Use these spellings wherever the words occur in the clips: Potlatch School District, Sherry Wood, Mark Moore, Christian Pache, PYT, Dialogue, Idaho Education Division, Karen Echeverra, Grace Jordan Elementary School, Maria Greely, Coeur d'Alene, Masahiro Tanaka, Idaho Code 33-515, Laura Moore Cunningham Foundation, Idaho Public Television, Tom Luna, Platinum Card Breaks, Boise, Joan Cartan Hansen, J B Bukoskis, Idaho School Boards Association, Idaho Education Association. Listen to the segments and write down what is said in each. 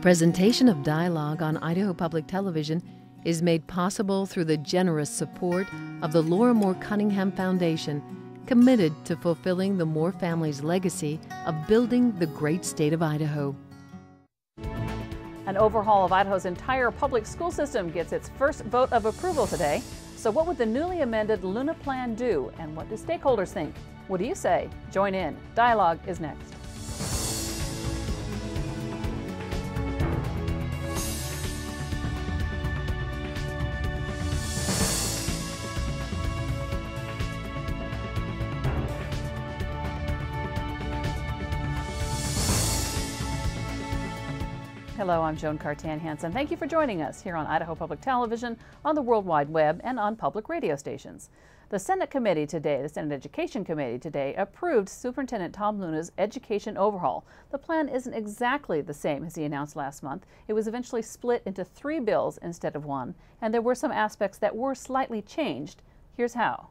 Presentation of Dialogue on Idaho Public Television is made possible through the generous support of the Laura Moore Cunningham Foundation, committed to fulfilling the Moore family's legacy of building the great state of Idaho. An overhaul of Idaho's entire public school system gets its first vote of approval today. So what would the newly amended Luna plan do, and what do stakeholders think? What do you say? Join in. Dialogue is next. Hello, I'm Joan Cartan Hansen. Thank you for joining us here on Idaho Public Television, on the World Wide Web, and on public radio stations. The Senate Education Committee today approved Superintendent Tom Luna's education overhaul. The plan isn't exactly the same as he announced last month. It was eventually split into three bills instead of one, and there were some aspects that were slightly changed. Here's how.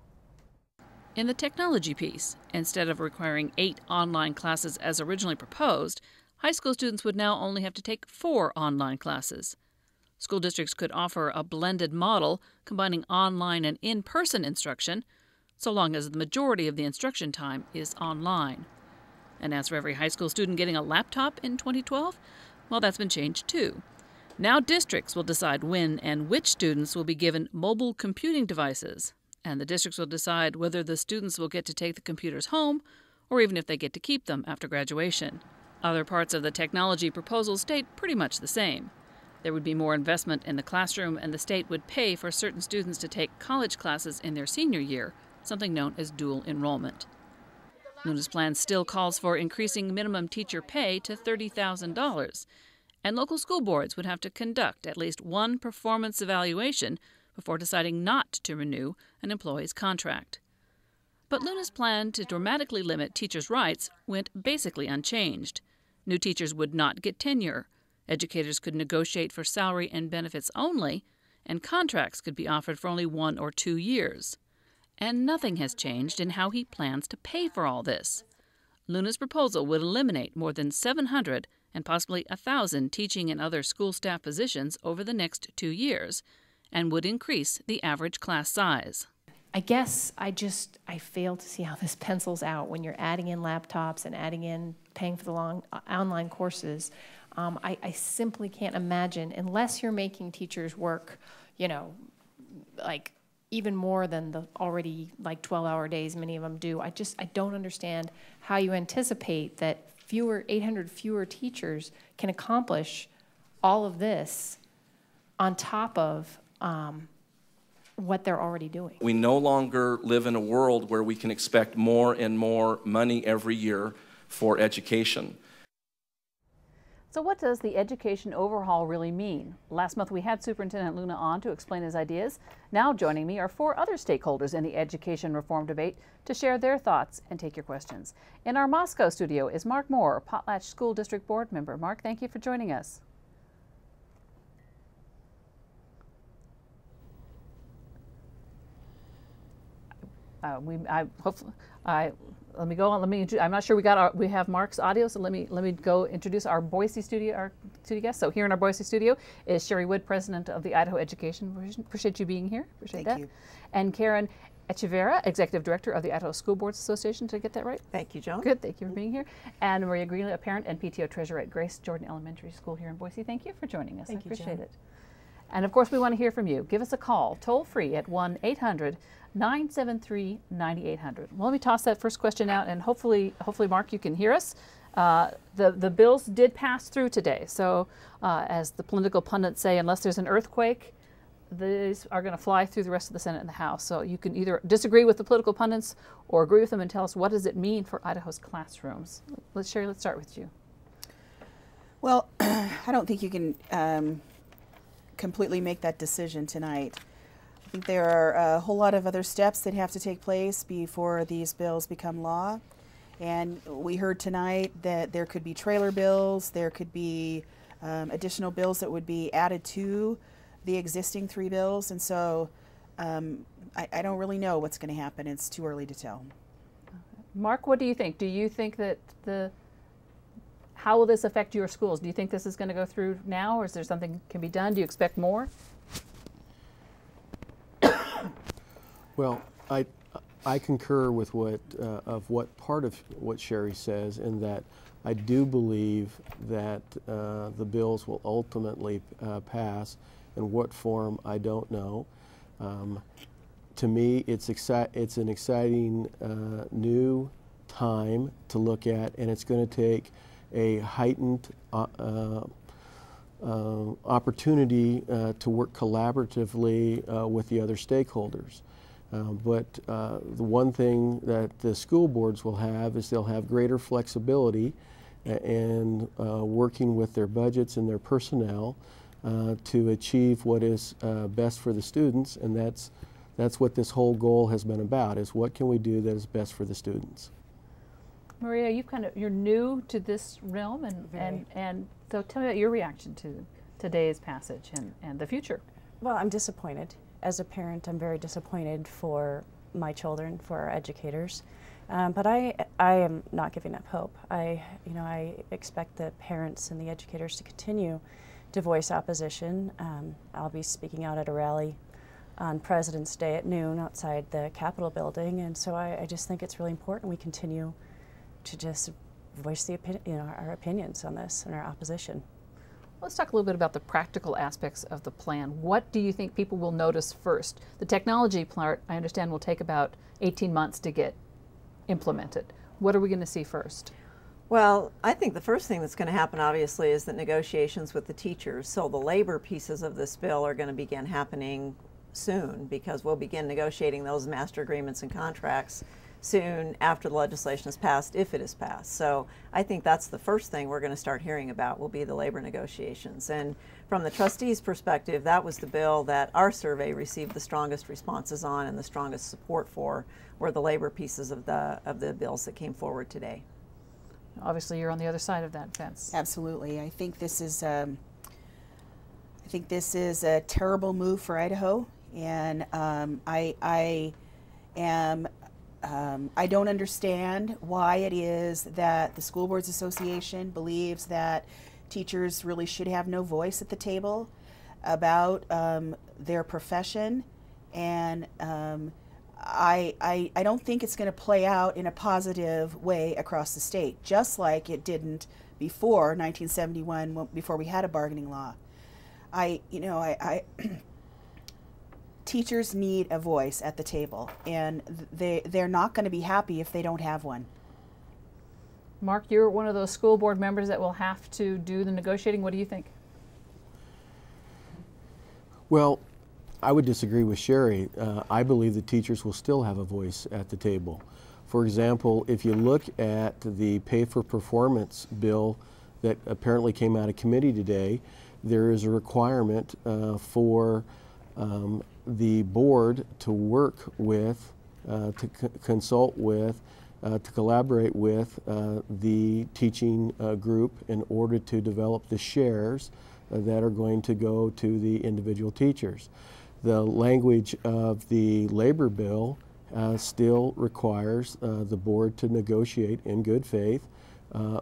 In the technology piece, instead of requiring 8 online classes as originally proposed, high school students would now only have to take 4 online classes. School districts could offer a blended model combining online and in-person instruction, so long as the majority of the instruction time is online. And as for every high school student getting a laptop in 2012, well, that's been changed too. Now districts will decide when and which students will be given mobile computing devices, and the districts will decide whether the students will get to take the computers home or even if they get to keep them after graduation. Other parts of the technology proposal stayed pretty much the same. There would be more investment in the classroom, and the state would pay for certain students to take college classes in their senior year, something known as dual enrollment. Luna's plan still calls for increasing minimum teacher pay to $30,000, and local school boards would have to conduct at least one performance evaluation before deciding not to renew an employee's contract. But Luna's plan to dramatically limit teachers' rights went basically unchanged. New teachers would not get tenure, educators could negotiate for salary and benefits only, and contracts could be offered for only 1 or 2 years. And nothing has changed in how he plans to pay for all this. Luna's proposal would eliminate more than 700 and possibly 1,000 teaching and other school staff positions over the next 2 years, and would increase the average class size. I guess I fail to see how this pencils out when you're adding in laptops and adding in paying for the long online courses. I simply can't imagine, unless you're making teachers work, you know, like even more than the already like 12-hour days many of them do. I don't understand how you anticipate that 800 fewer teachers can accomplish all of this on top of what they're already doing. We no longer live in a world where we can expect more and more money every year for education. So what does the education overhaul really mean? Last month we had Superintendent Luna on to explain his ideas. Now joining me are 4 other stakeholders in the education reform debate to share their thoughts and take your questions. In our Moscow studio is Mark Moore, Potlatch School District Board member. Mark, thank you for joining us. I'm not sure we have Mark's audio, so let me go introduce our Boise studio, guest. So here in our Boise studio is Sherry Wood, president of the Idaho Education Division. Appreciate you being here. Thank you. And Karen Echeverra, executive director of the Idaho School Boards Association. Did I get that right? Thank you, Joan. Good. Thank you for being here. And Maria Greely, a parent and PTO treasurer at Grace Jordan Elementary School here in Boise. Thank you for joining us. I appreciate it, Joan. And of course, we want to hear from you. Give us a call, toll free at 1-800-973-9800. Well, let me toss that first question out, and hopefully, Mark, you can hear us. The bills did pass through today, so as the political pundits say, unless there's an earthquake, these are going to fly through the rest of the Senate and the House. So you can either disagree with the political pundits or agree with them and tell us, what does it mean for Idaho's classrooms? Sherry, let's start with you. Well, I don't think you can completely make that decision tonight. I think there are a whole lot of other steps that have to take place before these bills become law. And we heard tonight that there could be trailer bills, there could be additional bills that would be added to the existing 3 bills. And so I don't really know what's going to happen. It's too early to tell. Mark, what do you think? Do you think that How will this affect your schools? Do you think this is going to go through now, or is there something that can be done? Do you expect more? Well, I concur with part of what Sherry says, in that I do believe that the bills will ultimately pass. In what form, I don't know. To me, it's an exciting new time to look at, and it's going to take a heightened opportunity to work collaboratively with the other stakeholders. But the one thing that the school boards will have is they'll have greater flexibility in working with their budgets and their personnel to achieve what is best for the students, and that's what this whole goal has been about, is what can we do that is best for the students. Maria, you're new to this realm, and so tell me about your reaction to today's passage and the future. Well, I'm disappointed. As a parent, I'm very disappointed for my children, for our educators, but I am not giving up hope. I expect the parents and the educators to continue to voice opposition. I'll be speaking out at a rally on President's Day at noon outside the Capitol building, and so I just think it's really important we continue to just voice the our opinions on this and our opposition. Let's talk a little bit about the practical aspects of the plan. What do you think people will notice first? The technology part, I understand, will take about 18 months to get implemented. What are we going to see first? Well, I think the first thing that's going to happen, obviously, is that negotiations with the teachers. So the labor pieces of this bill are going to begin happening soon, because we'll begin negotiating those master agreements and contracts soon after the legislation is passed, if it is passed. So I think that's the first thing we're going to start hearing about will be the labor negotiations. And from the trustees' perspective, that was the bill that our survey received the strongest responses on and the strongest support for, were the labor pieces of the bills that came forward today. Obviously, you're on the other side of that fence. Absolutely. I think this is a terrible move for Idaho, and I don't understand why it is that the School Boards Association believes that teachers really should have no voice at the table about their profession, and I don't think it's going to play out in a positive way across the state, just like it didn't before 1971, before we had a bargaining law. Teachers need a voice at the table, and they're not going to be happy if they don't have one. Mark, you're one of those school board members that will have to do the negotiating. What do you think? Well, I would disagree with Sherry. I believe the teachers will still have a voice at the table. For example, if you look at the pay for performance bill that apparently came out of committee today, there is a requirement for the board to work with, to consult with, to collaborate with the teaching group in order to develop the shares that are going to go to the individual teachers. The language of the labor bill still requires the board to negotiate in good faith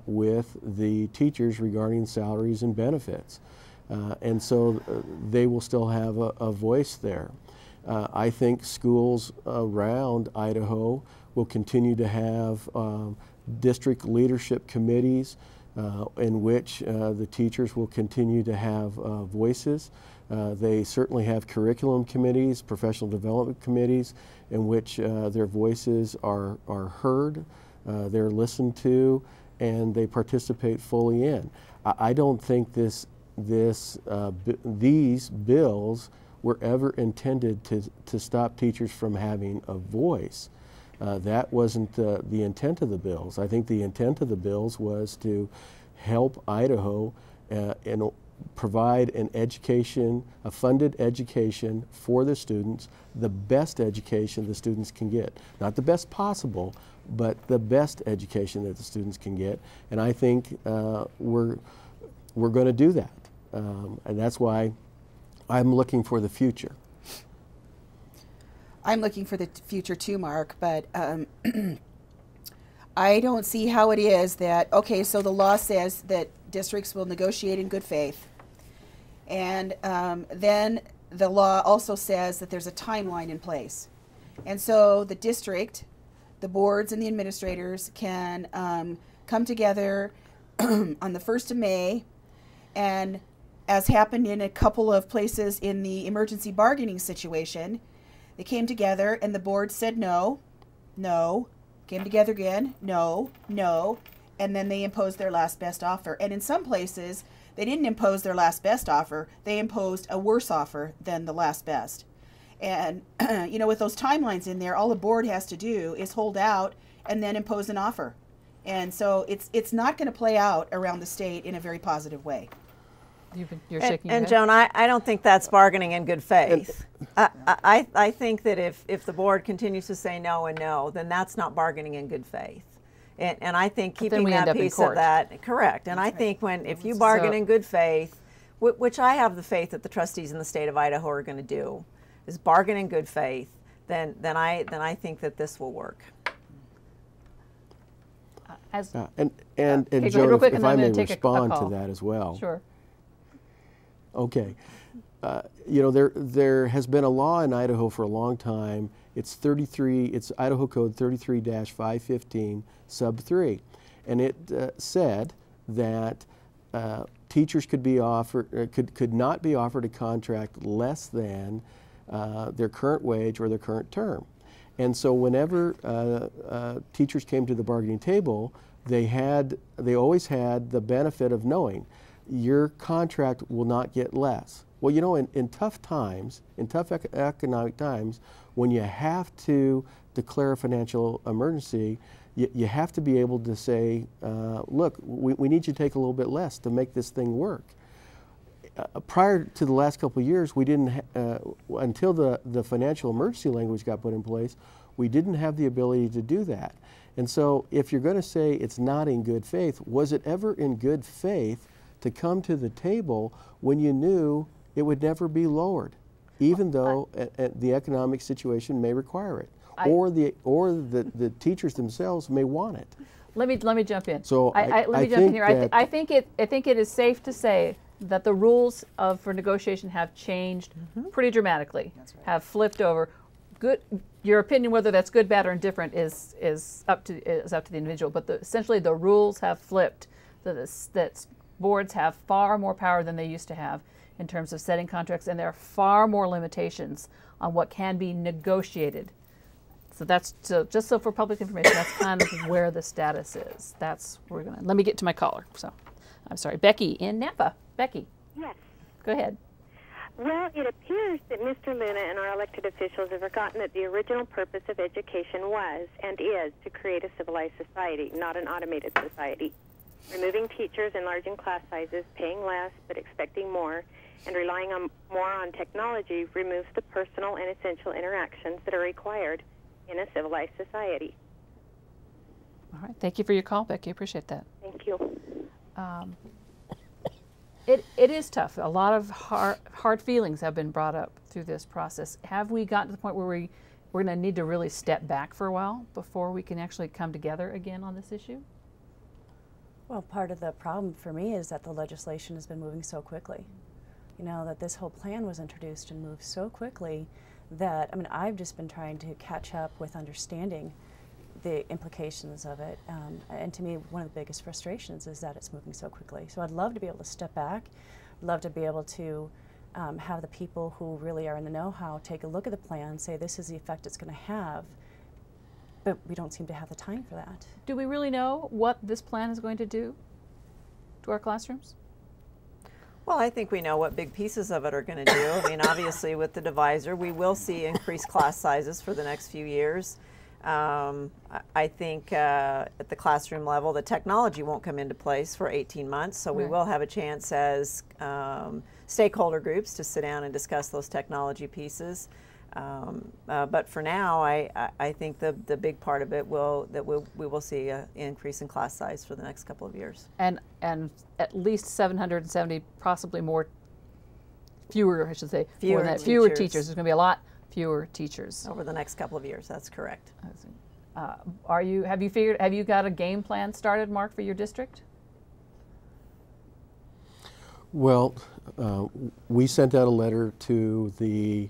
with the teachers regarding salaries and benefits. And so they will still have a voice there. I think schools around Idaho will continue to have district leadership committees in which the teachers will continue to have voices. They certainly have curriculum committees, professional development committees, in which their voices are heard, they're listened to, and they participate fully in. I don't think these bills were ever intended to stop teachers from having a voice. That wasn't the intent of the bills. I think the intent of the bills was to help Idaho and provide an education, a funded education for the students, the best education the students can get. Not the best possible, but the best education that the students can get. And I think we're going to do that. And that's why I'm looking for the future. I'm looking for the future too, Mark, but I don't see how it is that, okay, so the law says that districts will negotiate in good faith, and then the law also says that there's a timeline in place. And so the district, the boards and the administrators can come together on the 1st of May, and as happened in a couple of places in the emergency bargaining situation, they came together and the board said no, no, came together again, no, no, and then they imposed their last best offer. And in some places, they didn't impose their last best offer, they imposed a worse offer than the last best. And, you know, with those timelines in there, all the board has to do is hold out and then impose an offer. And so it's not going to play out around the state in a very positive way. You're shaking your head. And Joan, I don't think that's bargaining in good faith. I think that if the board continues to say no and no, then that's not bargaining in good faith. And I think keeping that piece of that, correct. And I think if you bargain in good faith, which I have the faith that the trustees in the state of Idaho are going to do, is bargain in good faith, then I think that this will work. And Joan, if I may respond to that as well. Sure. Okay. You know, there has been a law in Idaho for a long time. It's Idaho Code 33-515 sub 3, and it said that teachers could be offered could not be offered a contract less than their current wage or their current term. And so whenever teachers came to the bargaining table, they always had the benefit of knowing your contract will not get less. Well, you know, in tough times, in tough economic times, when you have to declare a financial emergency, you have to be able to say, look, we need you to take a little bit less to make this thing work. Prior to the last couple of years, we didn't, until the financial emergency language got put in place, we didn't have the ability to do that. And so if you're going to say it's not in good faith, was it ever in good faith to come to the table when you knew it would never be lowered, even though the economic situation may require it, or the teachers themselves may want it? Let me jump in. So let me jump in here. I think it is safe to say that the rules for negotiation have changed pretty dramatically. That's right. Have flipped over. Good. Your opinion, whether that's good, bad, or indifferent, is up to the individual. But essentially, the rules have flipped. That boards have far more power than they used to have in terms of setting contracts, and there are far more limitations on what can be negotiated. So that's just so for public information. That's kind of where the status is. That's where we're going. Let me get to my caller. So, I'm sorry, Becky in Napa. Becky. Yes. Go ahead. Well, it appears that Mr. Luna and our elected officials have forgotten that the original purpose of education was and is to create a civilized society, not an automated society. Removing teachers, enlarging class sizes, paying less but expecting more, and relying more on technology removes the personal and essential interactions that are required in a civilized society. All right. Thank you for your call, Becky. Appreciate that. Thank you. It is tough. A lot of hard feelings have been brought up through this process. Have we gotten to the point where we're going to need to really step back for a while before we can actually come together again on this issue? Well, part of the problem for me is that the legislation has been moving so quickly. You know, that this whole plan was introduced and moved so quickly that, I mean, I've just been trying to catch up with understanding the implications of it, and to me one of the biggest frustrations is that it's moving so quickly. So I'd love to be able to step back, I'd love to be able to have the people who really are in the know-how take a look at the plan, say this is the effect it's going to have, but we don't seem to have the time for that. Do we really know what this plan is going to do to our classrooms? Well, I think we know what big pieces of it are going to do. I mean, obviously with the divisor we will see increased class sizes for the next few years. I think at the classroom level, the technology won't come into place for 18 months, so we will have a chance as stakeholder groups to sit down and discuss those technology pieces. But for now, I think the big part of it we will see an increase in class size for the next couple of years. And at least 770, possibly more, fewer teachers. There's going to be a lot fewer teachers over the next couple of years. That's correct. Have you got a game plan started, Mark, for your district? Well, we sent out a letter to the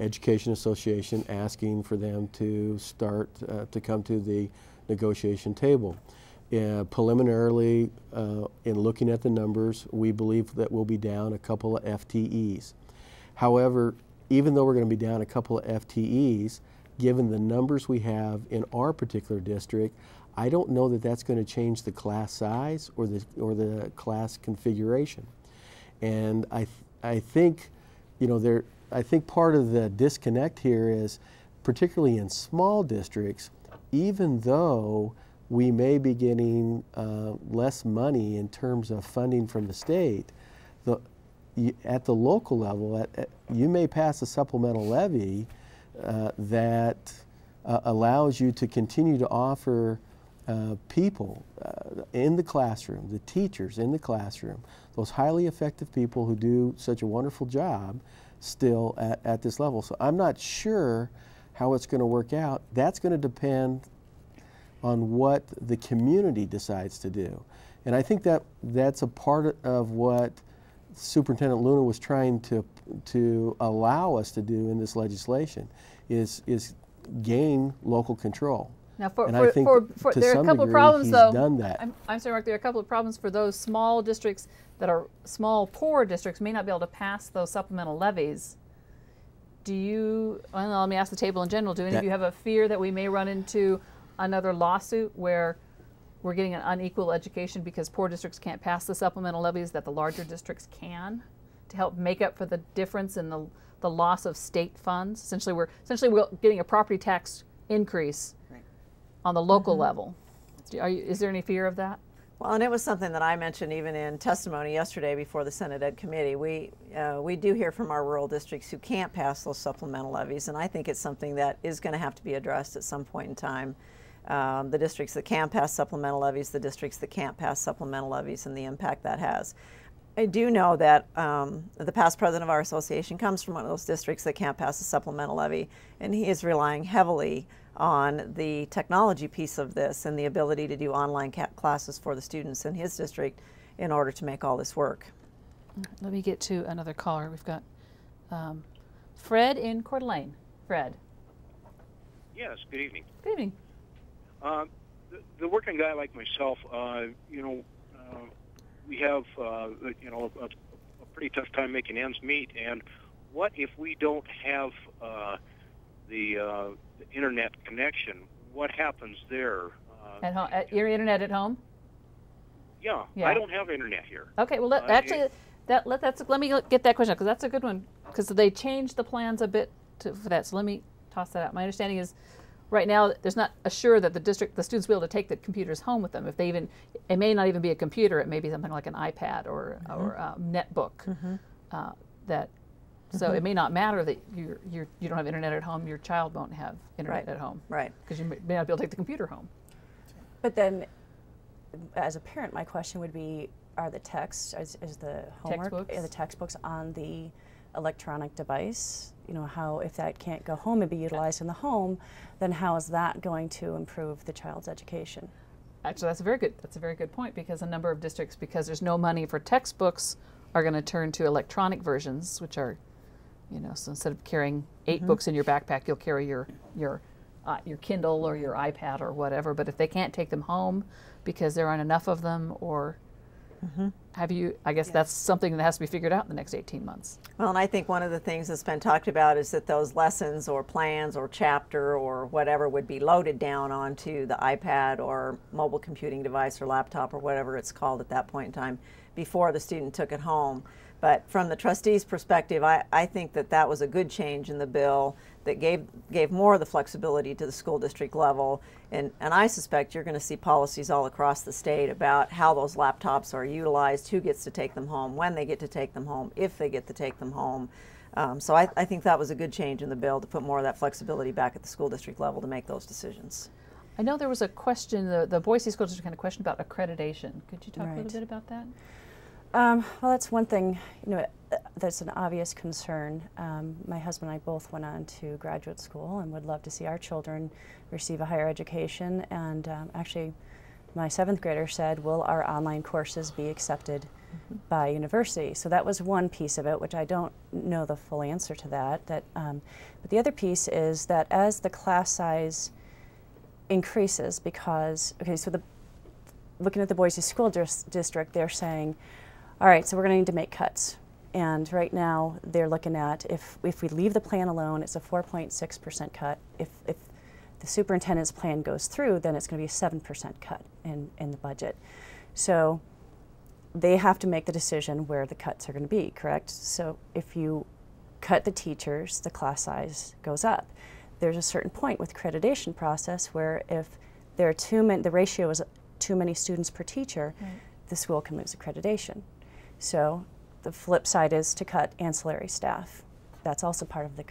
Education Association asking for them to start to come to the negotiation table. Preliminarily, in looking at the numbers, we believe that we'll be down a couple of FTEs. However, even though we're going to be down a couple of FTEs, given the numbers we have in our particular district, I don't know that that's going to change the class size or the class configuration. And I think, you know, I think part of the disconnect here is, particularly in small districts, even though we may be getting less money in terms of funding from the state, at the local level, you may pass a supplemental levy that allows you to continue to offer people in the classroom, the teachers in the classroom, those highly effective people who do such a wonderful job still at this level. So I'm not sure how it's going to work out. That's going to depend on what the community decides to do. And I think that that's a part of what Superintendent Luna was trying to allow us to do in this legislation, is gain local control. Now, there are a couple of problems, though. I'm sorry, Mark, there are a couple of problems for those small districts that are small, poor districts may not be able to pass those supplemental levies. Do you, well, let me ask the table in general, do any of you have a fear that we may run into another lawsuit where we're getting an unequal education because poor districts can't pass the supplemental levies that the larger districts can, to help make up for the difference in the loss of state funds? Essentially we're getting a property tax increase on the local level. Is there any fear of that? Well, and it was something that I mentioned even in testimony yesterday before the Senate Ed Committee. We do hear from our rural districts who can't pass those supplemental levies, and I think it's something that is going to have to be addressed at some point in time. The districts that can pass supplemental levies, the districts that can't pass supplemental levies, and the impact that has. I do know that the past president of our association comes from one of those districts that can't pass a supplemental levy, and he is relying heavily on the technology piece of this and the ability to do online classes for the students in his district in order to make all this work. Let me get to another caller. We've got Fred in Coeur d'Alene. Fred. Yes, good evening. Good evening. The working guy like myself, you know, we have, you know, a pretty tough time making ends meet. And what if we don't have the internet connection? What happens there? At home, your internet at home? Yeah, yeah, I don't have internet here. Okay, well, let me get that question, because that's a good one, because they changed the plans a bit for that. So let me toss that out. My understanding is, right now, there's not assured that the students will be able to take the computers home with them. If they even, it may not even be a computer. It may be something like an iPad or a netbook. So it may not matter that you don't have internet at home. Your child won't have internet at home, right? Because you may not be able to take the computer home. But then, as a parent, my question would be: are the texts, is the homework, are the textbooks on the electronic device? You know, how if that can't go home and be utilized in the home, then how is that going to improve the child's education? Actually, that's a very good point, because a number of districts, because there's no money for textbooks, are going to turn to electronic versions, which are, you know, so instead of carrying 8 books in your backpack, you'll carry your Kindle or your iPad or whatever. But if they can't take them home because there aren't enough of them, or that's something that has to be figured out in the next 18 months. Well, and I think one of the things that's been talked about is that those lessons or plans or chapter or whatever would be loaded down onto the iPad or mobile computing device or laptop or whatever it's called at that point in time before the student took it home. But from the trustees' perspective, I think that that was a good change in the bill that gave more of the flexibility to the school district level. And I suspect you're going to see policies all across the state about how those laptops are utilized, who gets to take them home, when they get to take them home, if they get to take them home. So I think that was a good change in the bill to put more of that flexibility back at the school district level to make those decisions. I know there was a question, the Boise School District had a question about accreditation. Could you talk a little bit about that? Well, that's one thing, you know, that's an obvious concern. My husband and I both went on to graduate school and would love to see our children receive a higher education. And actually, my seventh grader said, will our online courses be accepted by university? So that was one piece of it, which I don't know the full answer to that. But the other piece is that as the class size increases, because, okay, so looking at the Boise School District, they're saying, all right, so we're going to need to make cuts. And right now, they're looking at, if we leave the plan alone, it's a 4.6% cut. If the superintendent's plan goes through, then it's going to be a 7% cut in the budget. So they have to make the decision where the cuts are going to be, correct? So if you cut the teachers, the class size goes up. There's a certain point with accreditation process where if there are the ratio is too many students per teacher, the school can lose accreditation. So the flip side is to cut ancillary staff. That's also part of the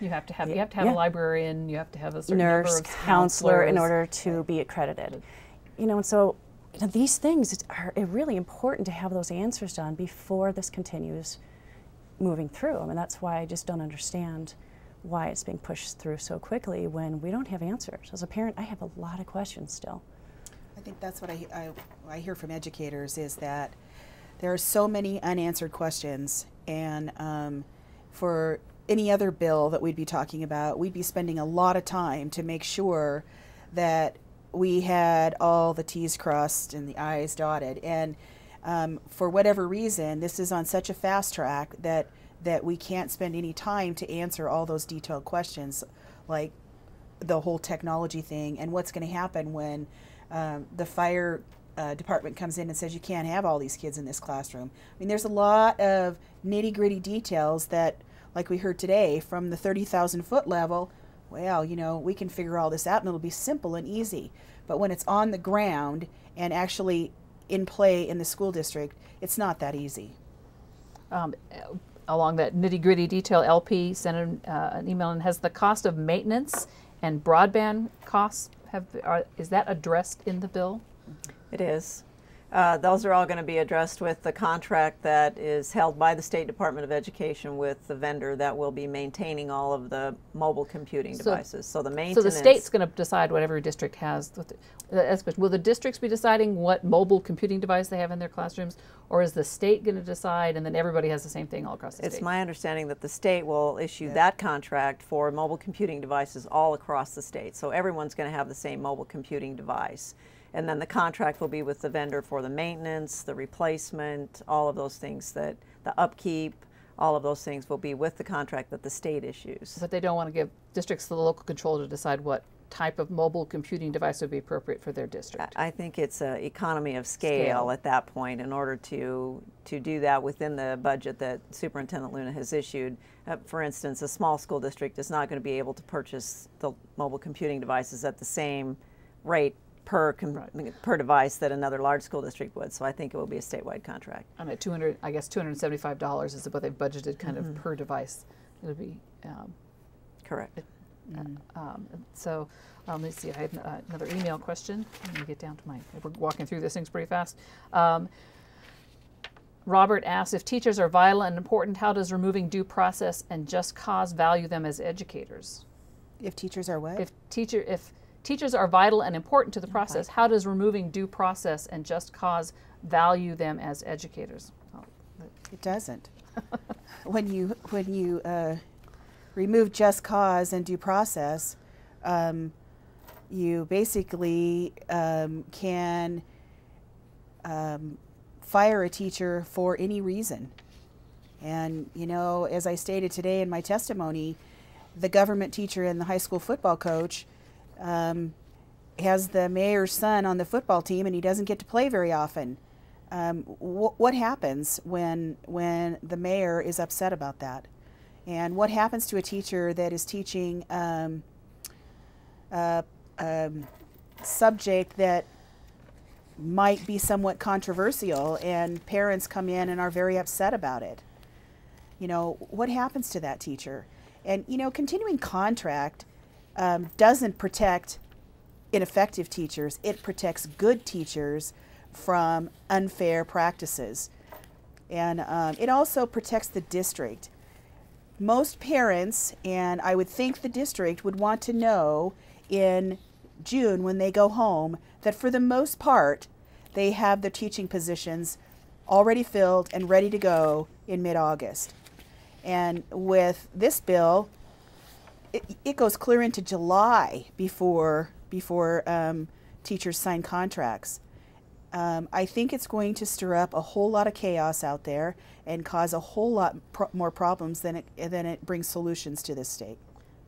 you have to have a librarian, you have to have a certain nurse, counselor in order to be accredited. You know, and so these things are really important to have those answers done before this continues moving through. I mean, that's why I just don't understand why it's being pushed through so quickly when we don't have answers. As a parent, I have a lot of questions still. I think that's what I hear from educators is that there are so many unanswered questions, and for any other bill that we'd be talking about, we'd be spending a lot of time to make sure that we had all the T's crossed and the I's dotted. And for whatever reason, this is on such a fast track that we can't spend any time to answer all those detailed questions, like the whole technology thing and what's going to happen when the fire department comes in and says you can't have all these kids in this classroom. I mean, there's a lot of nitty-gritty details that, like we heard today, from the 30,000-foot level, well, you know, we can figure all this out and it'll be simple and easy. But when it's on the ground and actually in play in the school district, it's not that easy. Along that nitty-gritty detail, LP sent an email and has the cost of maintenance and broadband costs, is that addressed in the bill? It is. Those are all going to be addressed with the contract that is held by the State Department of Education with the vendor that will be maintaining all of the mobile computing devices. So the state's going to decide what every district has. Will the districts be deciding what mobile computing device they have in their classrooms, or is the state going to decide and then everybody has the same thing all across the state? It's my understanding that the state will issue that contract for mobile computing devices all across the state. So everyone's going to have the same mobile computing device. And then the contract will be with the vendor for the maintenance, the replacement, all of those things, that the upkeep, all of those things will be with the contract that the state issues. But they don't want to give districts the local control to decide what type of mobile computing device would be appropriate for their district. I think it's an economy of scale at that point in order to do that within the budget that Superintendent Luna has issued. For instance, a small school district is not going to be able to purchase the mobile computing devices at the same rate per device that another large school district would, so I think it will be a statewide contract. And at $275 is what they've budgeted, kind of per device. It'll be correct. Let's see. I have another email question. Let me get down to my. We're walking through these things pretty fast. Robert asks, if teachers are vital and important, how does removing due process and just cause value them as educators? If teachers are what? If teachers are vital and important to the process, how does removing due process and just cause value them as educators? Oh. It doesn't. When you remove just cause and due process, you basically can fire a teacher for any reason. And, you know, as I stated today in my testimony, the government teacher and the high school football coach has the mayor's son on the football team, and he doesn't get to play very often. What happens when the mayor is upset about that? And what happens to a teacher that is teaching a subject that might be somewhat controversial, and parents come in and are very upset about it? You know, what happens to that teacher? And, you know, continuing contract doesn't protect ineffective teachers. It protects good teachers from unfair practices. And it also protects the district. Most parents, and I would think the district, would want to know in June when they go home that for the most part they have their teaching positions already filled and ready to go in mid-August. And with this bill, it goes clear into July before teachers sign contracts. I think it's going to stir up a whole lot of chaos out there and cause a whole lot more problems than it brings solutions to this state.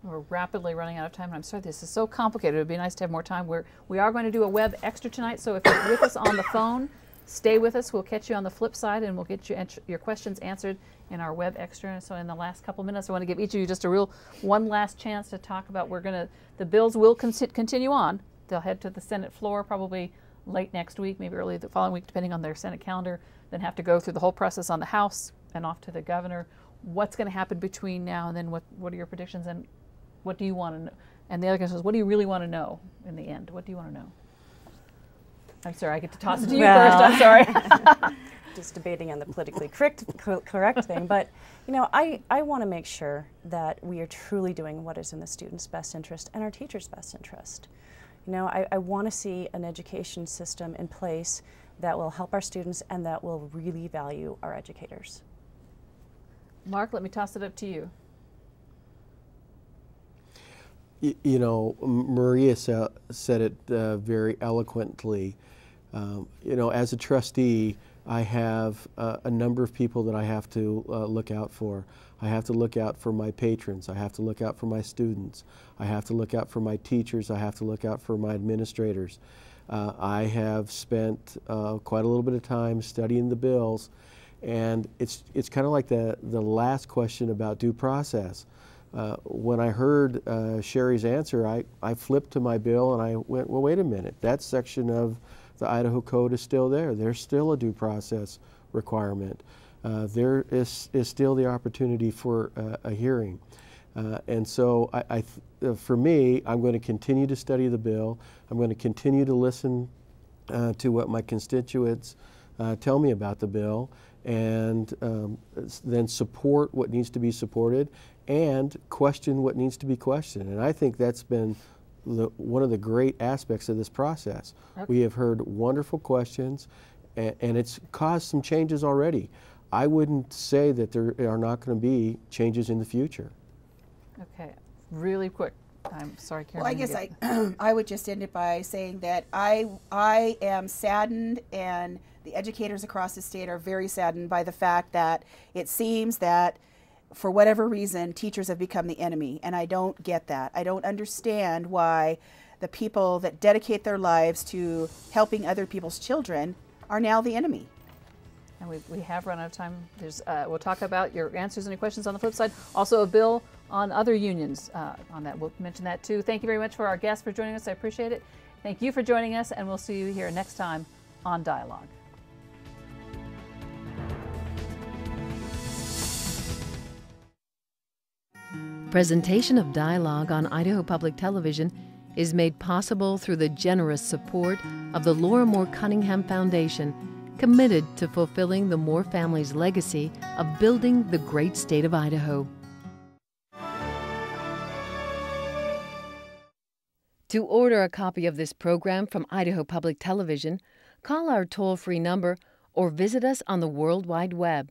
We're rapidly running out of time, and I'm sorry, this is so complicated. It would be nice to have more time. We are going to do a web extra tonight, so if you're with us on the phone, stay with us. We'll catch you on the flip side, and we'll get your questions answered in our web extra. And so in the last couple minutes, I want to give each of you just a one last chance to talk about, the bills will continue on. They'll head to the Senate floor probably late next week, maybe early the following week, depending on their Senate calendar, then have to go through the whole process on the House and off to the governor. What's going to happen between now and then? What are your predictions, and what do you want to know? And the other question is, what do you really want to know in the end? What do you want to know? I'm sorry, I get to toss it to you first. I'm sorry. Just debating on the politically correct thing, but you know, I want to make sure that we are truly doing what is in the students' best interest and our teachers' best interest. You know, I want to see an education system in place that will help our students and that will really value our educators. Mark, let me toss it up to you. You know, Maria said it very eloquently. You know, as a trustee, I have a number of people that I have to look out for. I have to look out for my patrons. I have to look out for my students. I have to look out for my teachers. I have to look out for my administrators. I have spent quite a little bit of time studying the bills, and it's kind of like the last question about due process. When I heard Sherry's answer, I flipped to my bill and I went, well, wait a minute, that section of the Idaho Code is still there. There's still a due process requirement. There is still the opportunity for a hearing. And so for me, I'm going to continue to study the bill. I'm going to continue to listen to what my constituents tell me about the bill, and then support what needs to be supported and question what needs to be questioned. And I think that's been one of the great aspects of this process. Okay. We have heard wonderful questions, and it's caused some changes already. I wouldn't say that there are not going to be changes in the future. Okay, really quick. I'm sorry, Karen. Well, I guess I would just end it by saying that I am saddened, and the educators across the state are very saddened by the fact that it seems that for whatever reason, teachers have become the enemy, and I don't get that. I don't understand why the people that dedicate their lives to helping other people's children are now the enemy. And we have run out of time. We'll talk about your answers and your questions on the flip side. Also a bill on other unions on that. We'll mention that too. Thank you very much for our guests for joining us. I appreciate it. Thank you for joining us, and we'll see you here next time on Dialogue. Presentation of Dialogue on Idaho Public Television is made possible through the generous support of the Laura Moore Cunningham Foundation, committed to fulfilling the Moore family's legacy of building the great state of Idaho. To order a copy of this program from Idaho Public Television, call our toll-free number or visit us on the World Wide Web